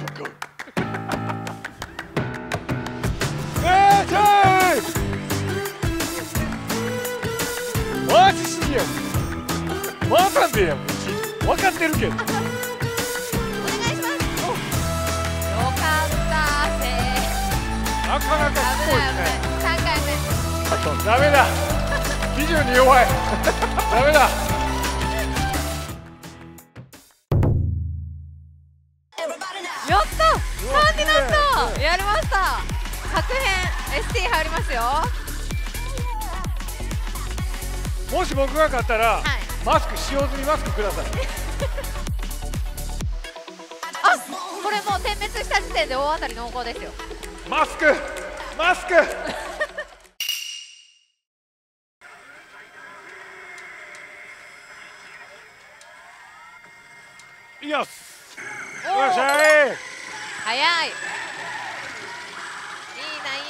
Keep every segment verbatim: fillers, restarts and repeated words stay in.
しょうか。わかんねえやん、分かってるけど。お願いします。よかったー。なかなかすごいですね。三回目。ダメだ。技術に弱い。ダメだ。やった。サンディナット。やりました。作編 エスティー 入りますよ。もし僕が勝ったら。はいマスク使用済みマスクください。あ、これもう点滅した時点で大当たり濃厚ですよ。マスク、マスク。よし。よっしゃい。早い。いいな、い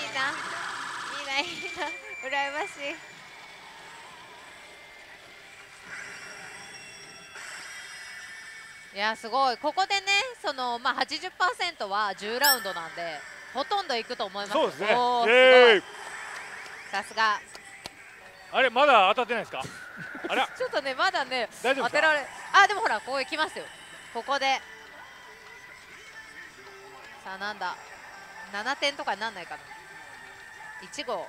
いな。いいな、いいな。羨ましい。いやすごい、ここでね、そのまあ はちじゅっパーセント はじゅうラウンドなんでほとんどいくと思います。そうですね。さすが。あれまだ当たってないですか？あれちょっとねまだね当てられ、あでもほらここ行きますよ。ここでさあなんだななてんとかになんないかな。いち号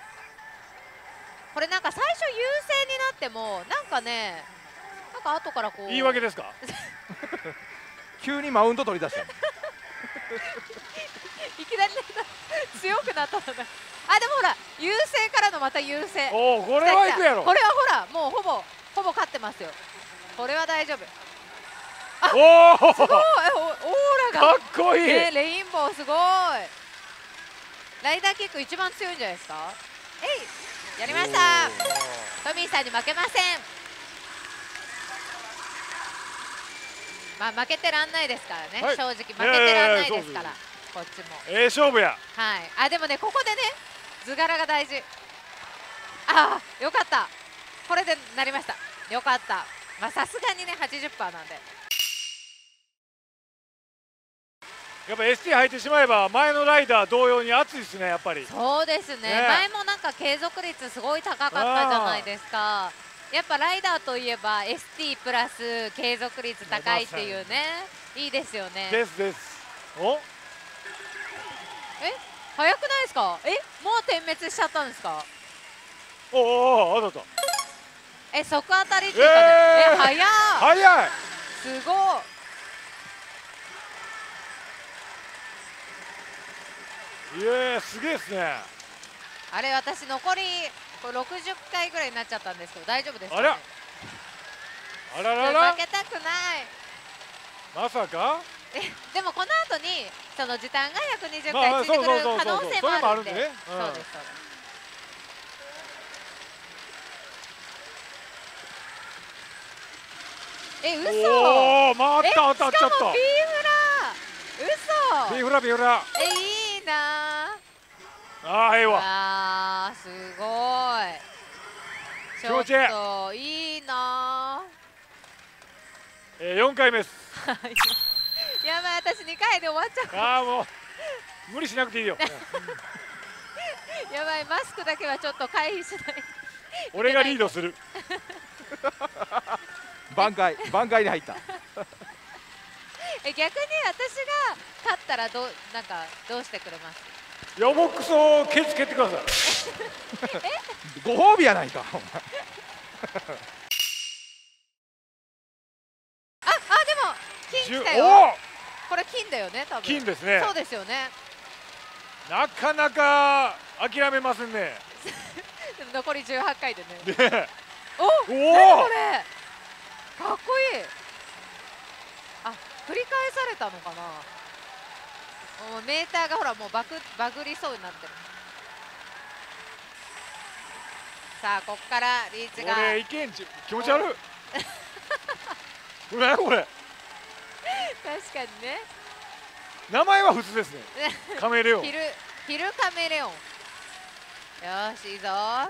これなんか最初優勢になってもなんかねなんか後からこう言い訳ですか？急にマウント取り出した。いきなり強くなったのね。あでもほら優勢からのまた優勢。おおこれはいくやろ。これはほらもうほぼほぼ勝ってますよ。これは大丈夫。あおおすごいオーラがかっこいい。ね、レインボーすごい。ライダーキック一番強いんじゃないですか？えいやりました。トミーさんに負けません。まあ負けてらんないですからね、はい、正直負けてらんないですから、こっちも。ええ勝負や。はい、あ、でもね、ここでね、図柄が大事。ああ、よかった。これでなりました。よかった。まあさすがにね、はちじゅっパーセント なんで。やっぱ エスティー 入ってしまえば、前のライダー同様に熱いですね、やっぱり。そうですね。ね前もなんか継続率すごい高かったじゃないですか。やっぱライダーといえば エスティー プラス継続率高いっていうね、いいですよね。ですです。お？え？早くないですか？え？もう点滅しちゃったんですか？おおお、あったあった。え、即当たりっていうかね。え、早い。早い。すごい。いやすげえですね。あれ私残り。これろくじゅっかいぐらいになっちゃったんですけど大丈夫ですかね。あらあららら負けたくない。まさかえでもこの後にその時短がひゃくにじゅっかいついてくる可能性もあるんで。そうですそうです。え嘘。おおまた当たっちゃった。しかもビーフラ。嘘。ビーフラビーフラ。えいいな。ああええわ。ああすごい。ちょっといいな。ええよんかいめです。やばい私にかいで終わっちゃう。ああもう無理しなくていいよ。やばいマスクだけはちょっと回避しない。俺がリードする。挽回挽回に入った。え逆に私が勝ったらどうなんかどうしてくれます。よぼくそをケツ蹴ってください。ご褒美やないか。あ、あ、でも、金来たよ。これ金だよね、多分。金ですね。そうですよね。なかなか諦めませんね。残りじゅうはっかいでね。お、おお、これ。かっこいい。あ、繰り返されたのかな。もうメーターがほらもうバグバグりそうになってる。さあここからリーチが。これいけんち気持ち悪い。これこれ。確かにね。名前は普通ですね。カメレオン。ヒルヒルカメレオン。よしいいぞ。さ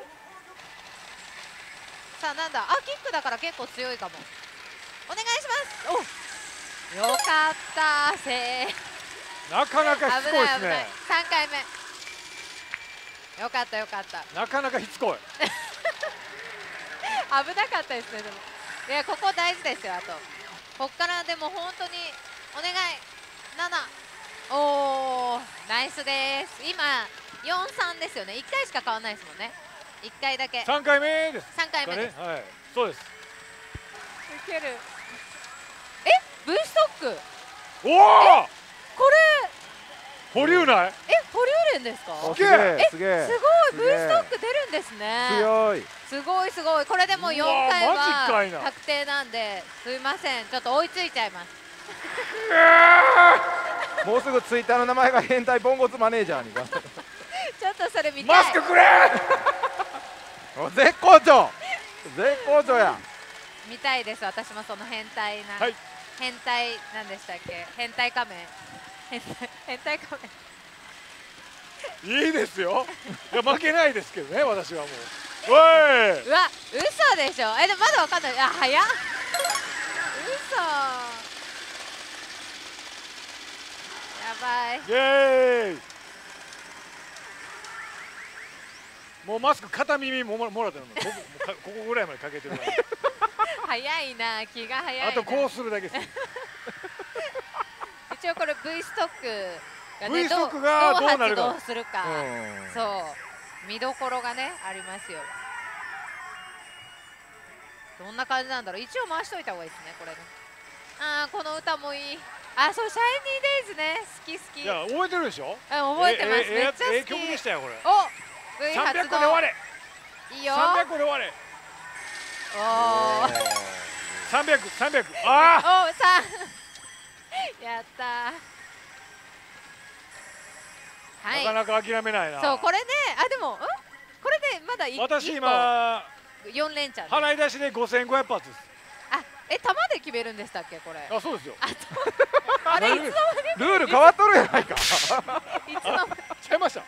あなんだあキックだから結構強いかも。お願いします。お。よかったせー。なかなかしつこいですね。さんかいめよかったよかった。なかなかしつこい危なかったですね。でもいや、ここ大事ですよ。あとこっからでも本当にお願いなな。おおナイスです。今よんたいさんですよね。いっかいしか変わらないですもんね。いっかいだけ。さんかいめです。さんかいめです、ね、はい、そうです。受ける。え、 V ストック。おおこれ保留内。え、保留連ですか。すげえ、すごい。 V ストック出るんですね。強い。すごいすごい。これでもうよんかいは確定なんで、すいません、ちょっと追いついちゃいますもうすぐツイッターの名前が変態ボンゴツマネージャーにちょっとそれ見たい。マスクくれ絶好調絶好調や見たいです。私もその変態な、はい、変態なんでしたっけ。変態仮面変態、 変態仮面いいですよいや負けないですけどね私はもうおいうわ嘘でしょ。えでもまだわかんない。あ早っ嘘やばい。イエーイ。もうマスク片耳ももらってるの。ここ、ここぐらいまでかけてるから。早いな、気が早いな。あとこうするだけです。一応これ V ストックが、ね。V ストックがどうなるか。どうするか。そう。見どころがね、ありますよ。どんな感じなんだろう。一応回しといた方がいいですね、これね。ああ、この歌もいい。あ、そうシャイニーデイズね、好き好き。いや覚えてるでしょ。覚えてます。めっちゃ好き。曲でしたよこれ。お、V 発動。さんびゃっこで終われ。いいよ。さんびゃっこで終われ。おお。さんびゃく、さんびゃく。ああ。お、さん。やった。はい。なかなか諦めないな。そうこれね、あでも、うん、これでまだ一個。私今四連チャン。払い出しでごせんごひゃくはつです。え、球で決めるんでしたっけこれ。あ、そうですよ。あれいつの間にルール変わっとるやないか。いつの間に違いました。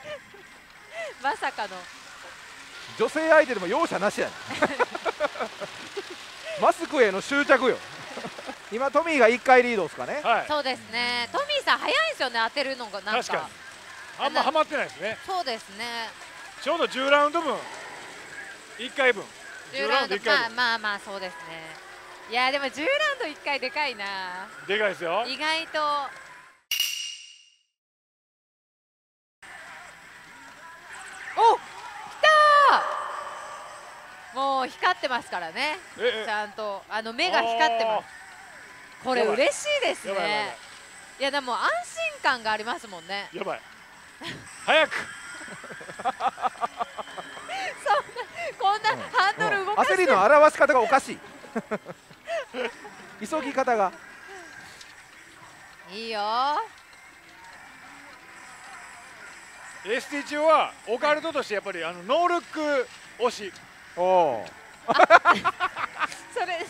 まさかの女性相手でも容赦なしやね。マスクへの執着よ。今トミーがいっかいリードですかね。はい。そうですね。トミーさん早いですよね、当てるのがなんか。確かに。あんまハマってないですね。そうですね。ちょうどじゅうラウンドぶん、いっかいぶん。じゅうラウンドいっかいぶん。まあまあまあそうですね。いやでもじゅうラウンドいっかいでかいな。でかいですよ。意外とおっきたー。もう光ってますからね。ちゃんとあの目が光ってます。これ嬉しいですね。いやでも安心感がありますもんね。やばい早くそんなこんなハンドル動かしてる。焦りの表し方がおかしい急ぎ方がいいよ。 エスティー 中はオカルトとしてやっぱりあのノールック推し。おおそれ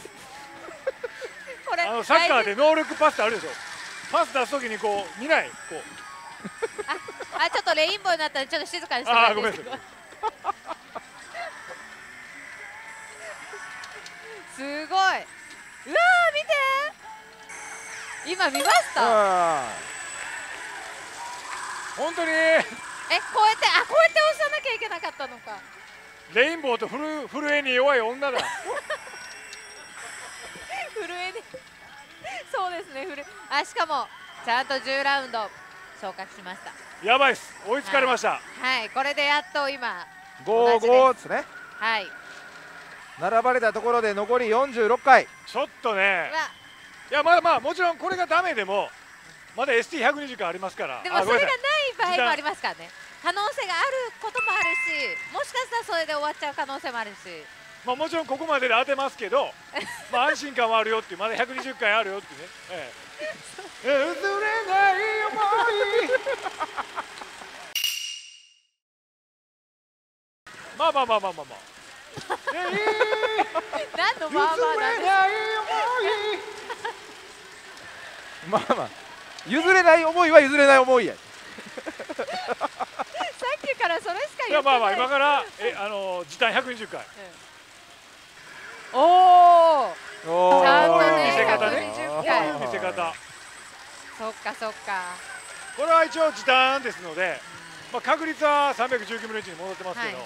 これあのサッカーでノールックパスってあるでしょ。パス出すときにこう見ないこうああちょっとレインボーになったらちょっと静かにしてもらっていいですか。すごい。うわー見て今見ました。本当にえこうやって、あこうやって押さなきゃいけなかったのか。レインボーと震えに弱い女だ震えにそうですね。震えあしかもちゃんとじゅうラウンド昇格しました。やばいっす。追いつかれました。はい、はい、これでやっと今ごたいごですね。はい、並ばれたところで残りよんじゅうろっかい。ちょっとねいやまあまあもちろんこれがダメでもまだ エスティーひゃくにじゅっかい ありますから。でもそれがない場合もありますからね。可能性があることもあるし、もしかしたらそれで終わっちゃう可能性もあるし、まあもちろんここまでで当てますけどまあ安心感はあるよっていう、まだひゃくにじゅっかいあるよってね。ええええ、うずれない思いまあまあまあまあまあまあ何のまあまあまあ譲れない思いは譲れない思いや。さっきからそれしか言ってない。いやまあまあ今からえあの時短ひゃくにじゅっかい。おお。ちゃんとねひゃくにじゅっかい。そっかそっか。これは一応時短ですので、まあ、確率はさんびゃくじゅうきゅうぶんのいちに戻ってますけど、は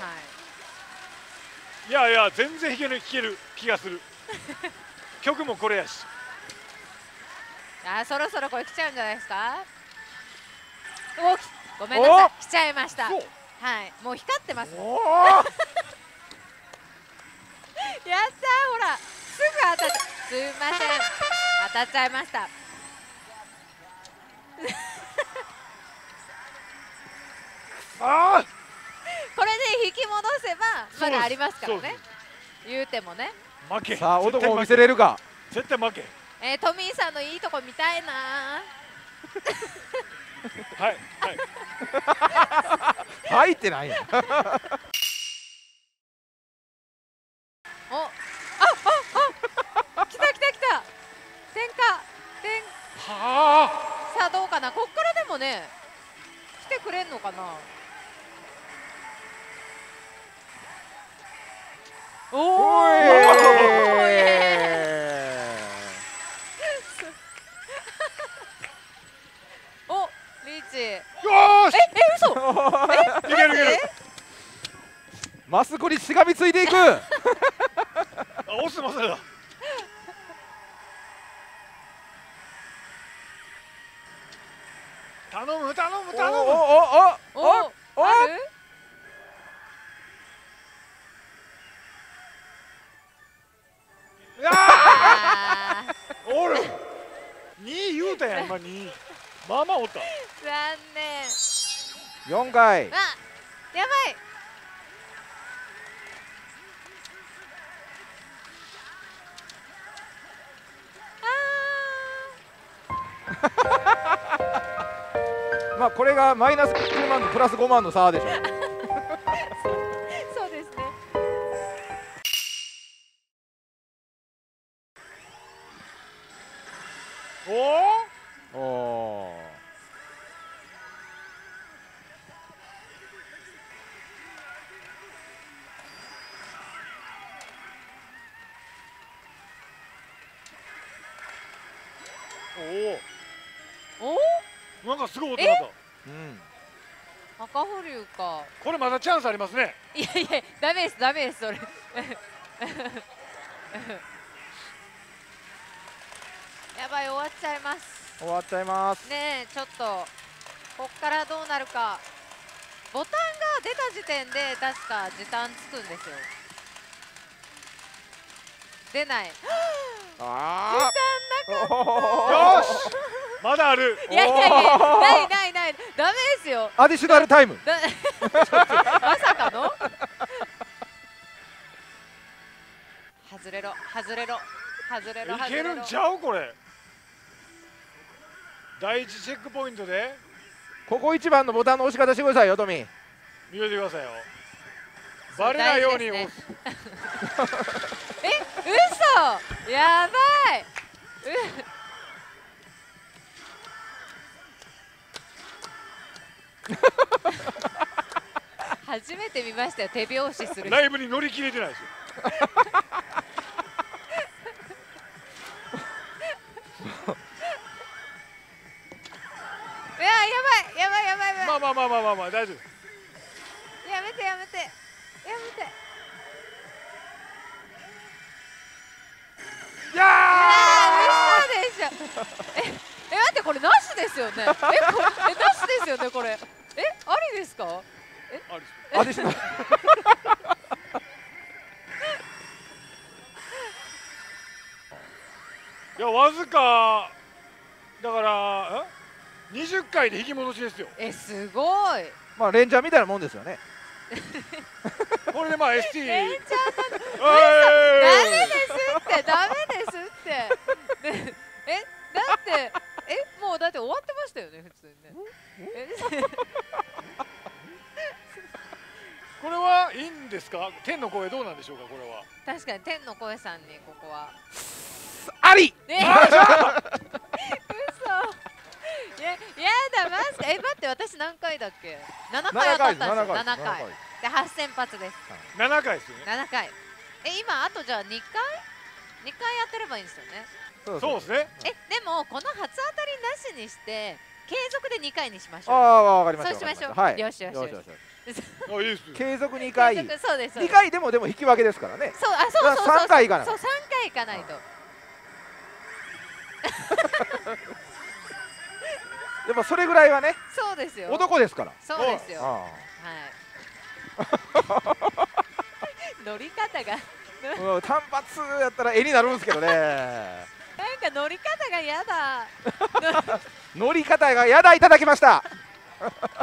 い、はい、いやいや全然弾ける気がする曲もこれやし、あ、そろそろこれ来ちゃうんじゃないですか。お、ごめんなさい、来ちゃいました。はい、もう光ってます。やったー、ほら、すぐ当たっちゃう。すいません、当たっちゃいました。あこれで引き戻せばまだありますからね。言うてもね。負け。さあ男を見せれるか。絶対負け。えー、トミーさんのいいとこ見たいな。はいはい。はいってないや。お、あああ。来た来た来た。天下天。はあ。さあどうかな。こっからでもね。来てくれんのかな。おー。よし。ええ嘘。えいけるいける。マスコにしがみついていく。あ押すマスだ。頼む頼む頼む。おおおおお。ある？ああ。おる。に言うたやん今に。まあまあおった。残念。よんかい。あ、やばい。あまあこれがマイナスきゅうまんとプラスごまんの差でしょ。そうですね。おお。おお。おお、なんかすごい音だった。うん。赤保留か。これまだチャンスありますね。いやいや、ダメですダメですそれ。やばい終わっちゃいます。終わっちゃいます。ねえちょっとこっからどうなるか。ボタンが出た時点で確か時短つくんですよ。出ない。あ時短なかった。よし。まだある。いやいやいや、ないないない、ダメですよ。アディショナルタイム。まさかの。外れろ、外れろ、外れろ。いけるんちゃう、これ。第一チェックポイントで。ここ一番のボタンの押し方してくださいよ、トミー。見てくださいよ。バレないように押す。え、嘘。やばい。う。初めて見ましたよ、手拍子する。ライブに乗り切れてないですよ。いや、やばい、やばい、やばい、やばい。まあ、まあ、まあ、まあ、まあ、大丈夫。やめて、やめて、やめて。いやー、嘘でしょ。え、待って、これなしですよね。え、これ、え、なしですよね、これ。え、ありですか。え、ありです。いや、わずか。だから、二十回で引き戻しですよ。え、すごい。まあ、レンジャーみたいなもんですよね。これで、まあ、エスティー。レンジャーなの。ダメですって、ダメですって。え、だって。え、もうだって終わってましたよね、普通にね。これはいいんですか、天の声どうなんでしょうか、これは。確かに天の声さんにここは。あり。え、嘘。や、やだ、マジで、え、待って、私何回だっけ。七回当たったんですよ、七回。で、八千発です。七回ですよね。七回。え、今あとじゃあ二回。二回当てればいいんですよね。そうですね。え、でもこの初当たりなしにして継続でにかいにしましょう。ああ、わかりました。そうしましょう。はい。よしよしよし。あ、いいです。継続にかい。そうです。にかいでもでも引き分けですからね。そう、あ、そうそうそう。さんかいいかない。そう、さんかいいかないと。でもそれぐらいはね。そうですよ。男ですから。そうですよ。はい。乗り方が。うん、単発やったら絵になるんですけどね。なんか乗り方がやだ。乗り方がやだいただきました。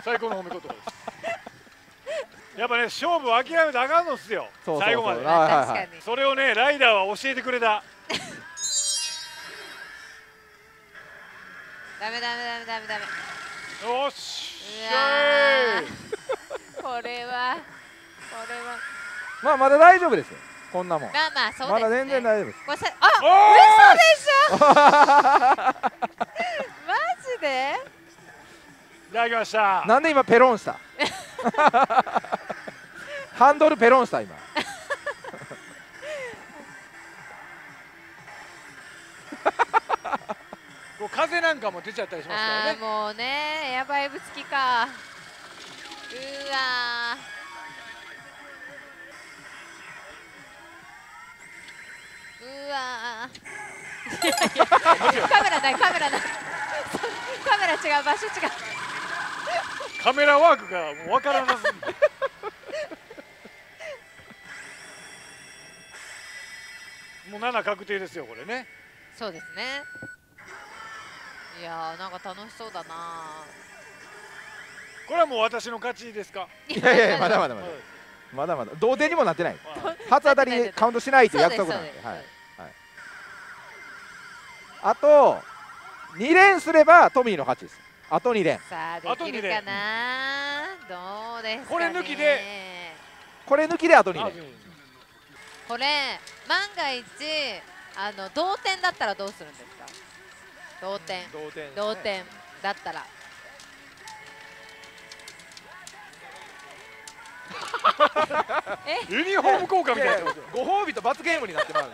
最高の褒め言葉です。やっぱね、勝負を諦めて上がるのっすよ。最後まで。確かに。それをね、ライダーは教えてくれた。ダメダメダメダメダメ。よっしゃー。これは。これは。まあ、まだ大丈夫ですよ。こんなもん。まあまあそうですね。まだ全然大丈夫です。これさ、あ、嘘でしょ。マジで？いただきました。なんで今ペロンした？ハンドルペロンした今。こう風なんかも出ちゃったりしますからね。もうね、エアバイブ付きか。うわー。うわー。いやいやカメラないカメラないカメラ違う場所違うカメラワークがもう分からなすぎてもうなな確定ですよこれね。そうですね。いやーなんか楽しそうだな。これはもう私の勝ちですか。いやいやいやまだまだまだまだまだ同点にもなってない。初当たりでカウントしないという約束なんで。あとに連すればトミーの勝ちです。あとに連。さあできるかな。どうですかね。これ抜きでこれ抜きであとに連。これ万が一あの同点だったらどうするんですか。同点同点だったら。ユニフォーム効果みたいなご褒美と罰ゲームになってます。いや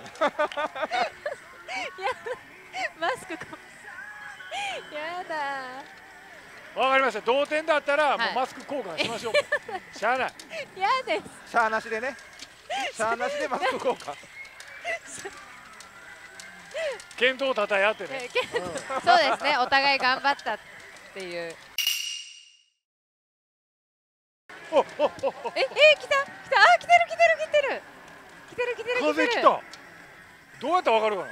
マスクかやだ。わかりました。同点だったらもうマスク交換しましょう。しゃあない。いやです。しゃあなしでね。しゃあなしでマスク交換。健闘をたたえ合ってね。そうですね。お互い頑張ったっていう。おおおええ来た来たあ来てる来てる来てる来てる来てる風来た。どうやってわかるかな。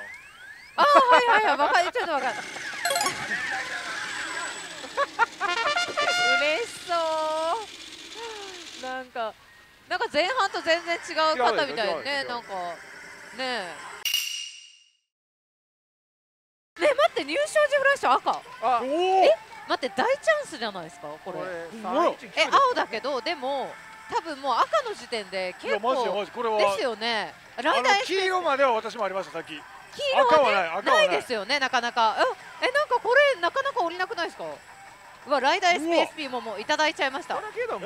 あはいはいはいわかるちょっとわかる。嬉しそう。なんかなんか前半と全然違う方みたいねなんかねえ。ね待って入賞時フラッシュ赤。あお。待って大チャンスじゃないですかこれ。え青だけどでも多分もう赤の時点で結構ですよね。黄色までは私もありましたさっき。黄色はないですよねなかなか。えなんかこれなかなか降りなくないですか。うわライダー エスピーエスピー ももういただいちゃいました。だけども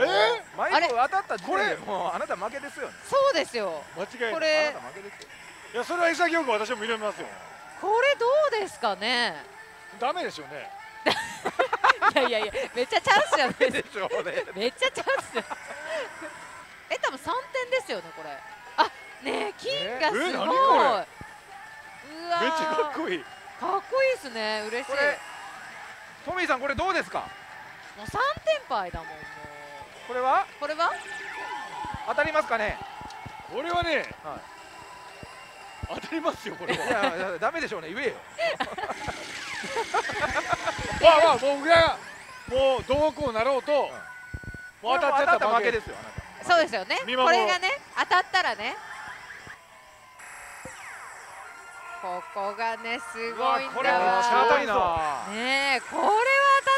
マイク当たった時点でもうあなた負けですよね。そうですよ。間違いない。これあなた負けですよ。いやそれは潔く私も認めますよ。これどうですかね。ダメでしょうね。いやいやいやめっちゃチャンスじゃないですか。めっちゃチャンス。え多分三点ですよねこれ。あねえ金がすごい。うわめっちゃかっこいい。かっこいいですね嬉しい。トミーさんこれどうですか。もう三点敗だもん。これはこれは当たりますかね。これはね当たりますよこれは。いやダメでしょうね言えよ。わあわあ僕がもうどうこうなろうともう当たっちゃった負けですよ。そうですよね。これがね当たったらねここがねすごいんだわ。これは当たっ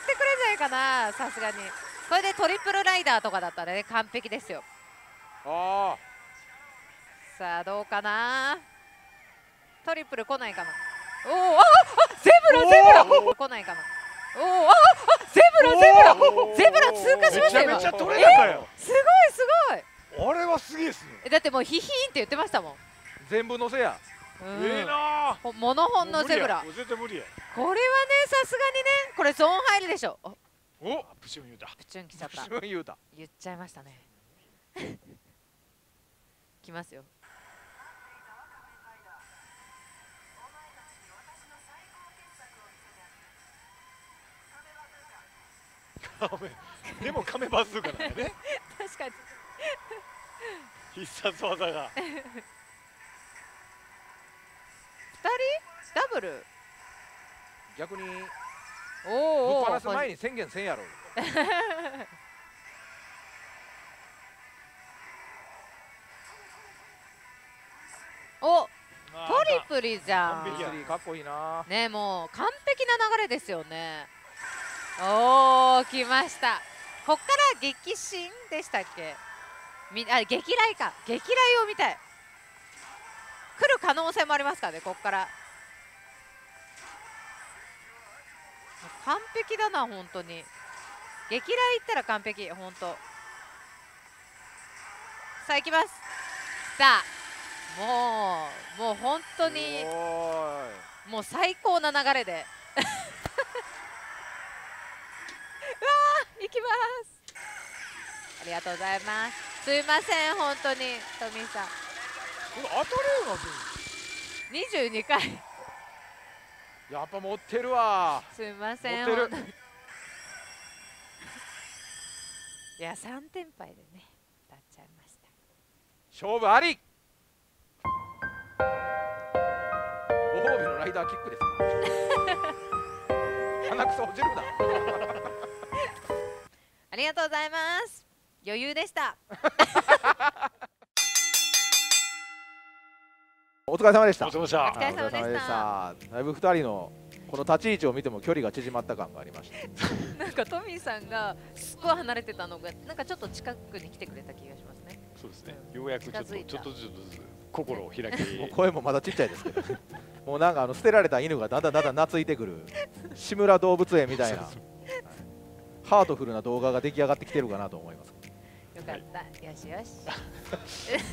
てくれないかなさすがに。これでトリプルライダーとかだったらね完璧ですよ。ああさあどうかな。トリプル来ないかな。おおあゼブラゼブラ来ないかな。おおあゼブラゼブラゼブラ通過しましたよ。めちゃめちゃ取れたよ。すごいすごい。あれはすげえっすね。だってもうヒヒーンって言ってましたもん。全部乗せや。モノホンのゼブラ、これはね、さすがにね、これゾーン入るでしょ。おっ、プチュン言うた、プチュン来ちゃった、言っちゃいましたね。来ますよ。でもカメバズーカなんだね。確かに必殺技がふたりダブル、逆におおぶっ放す前に宣言せんやろ。お、トリプリじゃん。トリプリかっこいいな。ね、もう完璧な流れですよね。おー、来ました。こっから激震でしたっけ、みあ激雷か、激雷を見たい。来る可能性もありますからね、こっから完璧だな、本当に。激雷いったら完璧、本当。さあ、いきます。さあ、もうもう本当にもう最高な流れでいきます。ありがとうございます。すいません、本当にトミーさん、これ当たるよな。にじゅうにかいやっぱ持ってるわ。すいません、持ってる。いや、さんてんぱいでね、当たっちゃいました。勝負あり。ご褒美のライダーキックです。鼻くそ落ちるな。ありがとうございます。余裕でした。お疲れ様でした。お疲れ様でした。だいぶふたりのこの立ち位置を見ても距離が縮まった感がありました。なんかトミーさんがすごい離れてたのが、なんかちょっと近くに来てくれた気がしますね。そうですね。ようやくちょっとずつ心を開き。もう声もまだちっちゃいですけど。もうなんかあの捨てられた犬がだんだんだんだん懐いてくる。志村動物園みたいな。ハートフルな動画が出来上がってきてるかなと思います。よかった、はい、よしよし。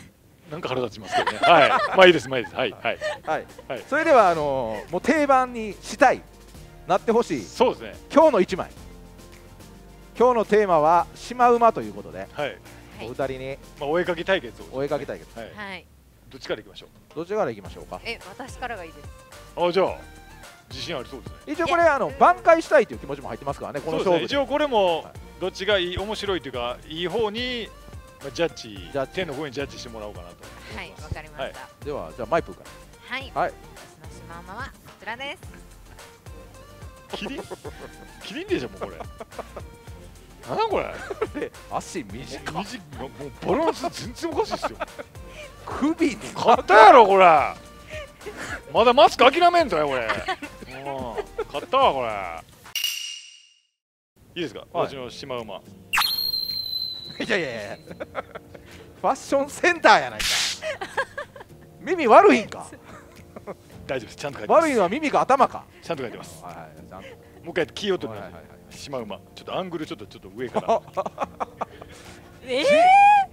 なんか腹立ちますけどね。はい、まあいいです、まあいいです。はい、はい、はい、はい。それでは、あのー、もう定番にしたい、なってほしい。そうですね。今日の一枚。今日のテーマはシマウマということで。はい。お二人に。まあ、お絵かき対決を、ね。お絵かき対決。はい。はい、どっちからいきましょう。どっちからいきましょうか。え、私からがいいです。あ、じゃあ。自信ありそうですね。一応これあの挽回したいという気持ちも入ってますからね、この勝負。一応これもどっちがいい、面白いというかいい方にジャッジ、ジャッジ手の方にジャッジしてもらおうかなと。はい、わかりました。ではじゃあマイプーから。はい、私のシマウマはこちらです。キリン、キリンでしょ、もうこれ。なんだこれ、足短、もうバランス全然おかしいですよ。首使ったやろこれ。まだマスク諦めんとねこれ。買ったわこれ。いいですか、私のシマウマ。いやいやいや、ファッションセンターやないか。耳悪いんか。大丈夫です、ちゃんと書いてます。悪いのは耳か頭か、ちゃんと書いてます。もう一回キーを取ってみます。シマウマ、ちょっとアングルちょっとちょっと上からええ、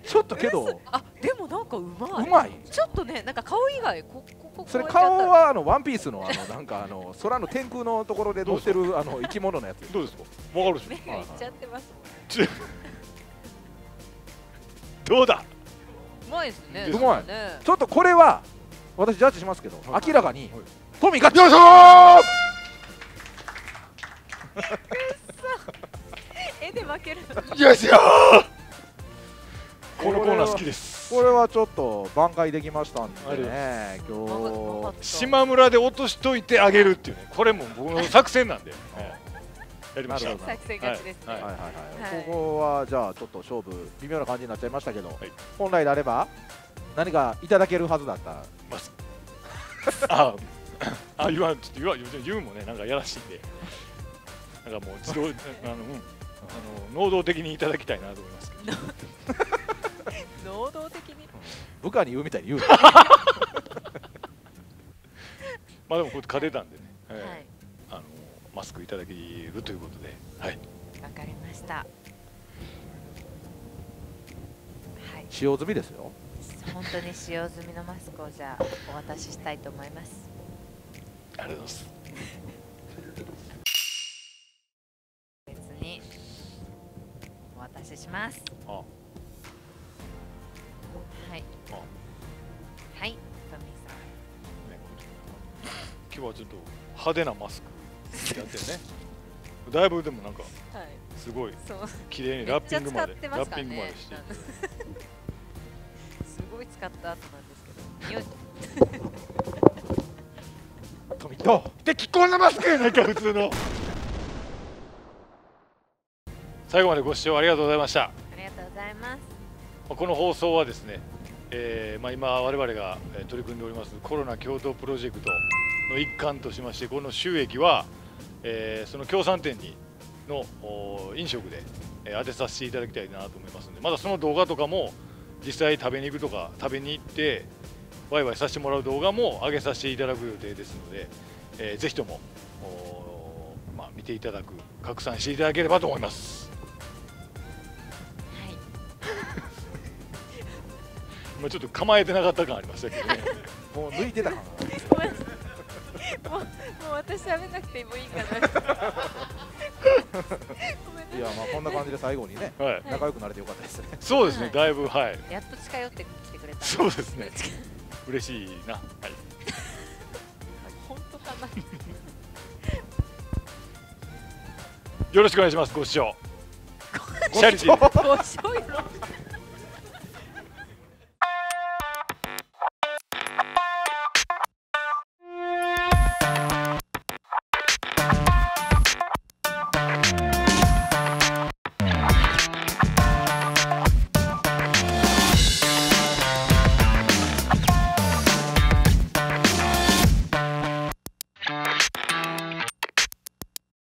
ちょっとけど、あ、でもなんかうまいうまい。ちょっとね、なんか顔以外ここそれ顔はあのワンピースのあのなんかあの空の天空のところで乗ってるあの生き物のやつ。どうですか、わかるでしょ。目がいっちゃってます。どうだ。うまいですね。うまい。ちょっとこれは私ジャッジしますけど、明らかにトミーがよいしょー。くっそ。絵で負ける。よいしょー。このコーナー好きです。これはちょっと挽回できましたんでね。今日島村で落としといてあげるっていうね、これも僕の作戦なんでやりました。作戦勝ちですね。ここはじゃあちょっと勝負微妙な感じになっちゃいましたけど、はい、本来であれば何かいただけるはずだった。ああ、言わん、ちょっと言わん、言うもね、なんかやらしいんで、なんかもう自動あの、うん、あの能動的にいただきたいなと思いますけど。能動的に部下に言うみたいに言う。まあでもこうやって勝てたんでね、はい、あのマスクいただけるということで、はい、わかりました。はい、使用済みですよ。本当に使用済みのマスクをじゃあお渡ししたいと思います。ありがとうございます。別にお渡しします。ああはいああはいトミーさん、ね、今日はちょっと派手なマスクやってねだいぶでもなんかすごい綺麗にラッピングまで、ね、ラッピングまでしてすごい使った後なんですけどよしトミトで気候のマスクやないか普通の最後までご視聴ありがとうございました。ありがとうございます。この放送はですね、えーまあ、今我々が取り組んでおりますコロナ共同プロジェクトの一環としまして、この収益はえー、その協賛店にの飲食で、えー、当てさせていただきたいなと思いますので、まだその動画とかも実際食べに行くとか食べに行ってワイワイさせてもらう動画も上げさせていただく予定ですので、えー、ぜひとも、まあ、見ていただく拡散していただければと思います。はい、今ちょっと構えてなかった感ありましたけどね。もう抜いてたかな。もう、もう私食べなくてもいいかな。いや、まあ、こんな感じで最後にね、はい、仲良くなれてよかったですね。そうですね、はい、だいぶ、はい。やっと近寄ってきてくれた。そうですね。嬉しいな。はい。本当かな。よろしくお願いします。ご視聴。ご視聴。ご視聴。